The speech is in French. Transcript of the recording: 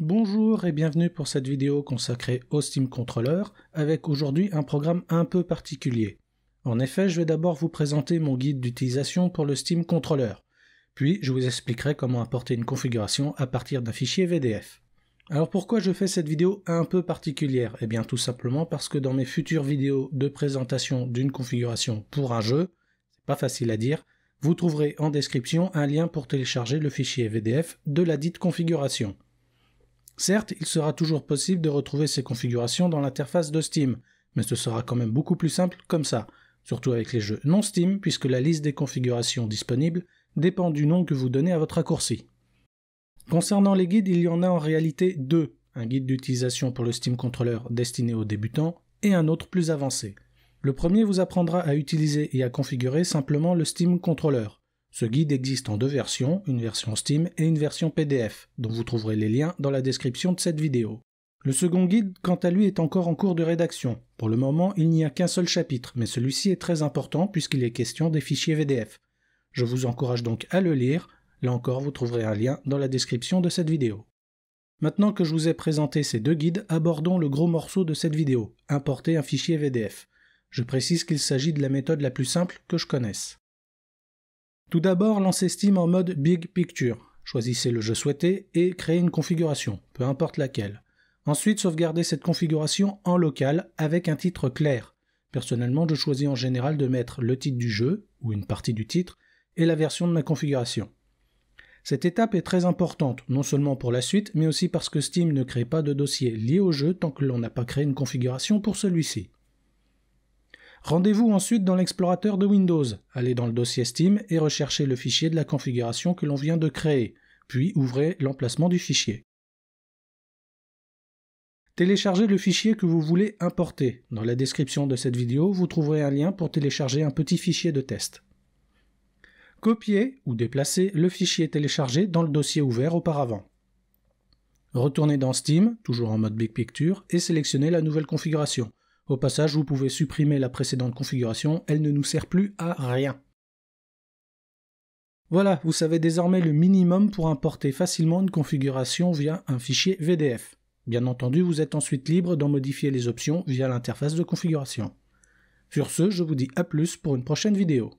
Bonjour et bienvenue pour cette vidéo consacrée au Steam Controller, avec aujourd'hui un programme un peu particulier. En effet, je vais d'abord vous présenter mon guide d'utilisation pour le Steam Controller, puis je vous expliquerai comment apporter une configuration à partir d'un fichier VDF. Alors pourquoi je fais cette vidéo un peu particulière? Eh bien tout simplement parce que dans mes futures vidéos de présentation d'une configuration pour un jeu, c'est pas facile à dire, vous trouverez en description un lien pour télécharger le fichier VDF de la dite configuration. Certes, il sera toujours possible de retrouver ces configurations dans l'interface de Steam, mais ce sera quand même beaucoup plus simple comme ça, surtout avec les jeux non Steam, puisque la liste des configurations disponibles dépend du nom que vous donnez à votre raccourci. Concernant les guides, il y en a en réalité deux, un guide d'utilisation pour le Steam Controller destiné aux débutants, et un autre plus avancé. Le premier vous apprendra à utiliser et à configurer simplement le Steam Controller. Ce guide existe en deux versions, une version Steam et une version PDF, dont vous trouverez les liens dans la description de cette vidéo. Le second guide, quant à lui, est encore en cours de rédaction. Pour le moment, il n'y a qu'un seul chapitre, mais celui-ci est très important puisqu'il est question des fichiers VDF. Je vous encourage donc à le lire, là encore vous trouverez un lien dans la description de cette vidéo. Maintenant que je vous ai présenté ces deux guides, abordons le gros morceau de cette vidéo, importer un fichier VDF. Je précise qu'il s'agit de la méthode la plus simple que je connaisse. Tout d'abord, lancez Steam en mode Big Picture, choisissez le jeu souhaité et créez une configuration, peu importe laquelle. Ensuite, sauvegardez cette configuration en local avec un titre clair. Personnellement, je choisis en général de mettre le titre du jeu, ou une partie du titre, et la version de ma configuration. Cette étape est très importante, non seulement pour la suite, mais aussi parce que Steam ne crée pas de dossier lié au jeu tant que l'on n'a pas créé une configuration pour celui-ci. Rendez-vous ensuite dans l'explorateur de Windows, allez dans le dossier Steam et recherchez le fichier de la configuration que l'on vient de créer, puis ouvrez l'emplacement du fichier. Téléchargez le fichier que vous voulez importer. Dans la description de cette vidéo, vous trouverez un lien pour télécharger un petit fichier de test. Copiez ou déplacez le fichier téléchargé dans le dossier ouvert auparavant. Retournez dans Steam, toujours en mode Big Picture, et sélectionnez la nouvelle configuration. Au passage, vous pouvez supprimer la précédente configuration, elle ne nous sert plus à rien. Voilà, vous savez désormais le minimum pour importer facilement une configuration via un fichier VDF. Bien entendu, vous êtes ensuite libre d'en modifier les options via l'interface de configuration. Sur ce, je vous dis à plus pour une prochaine vidéo.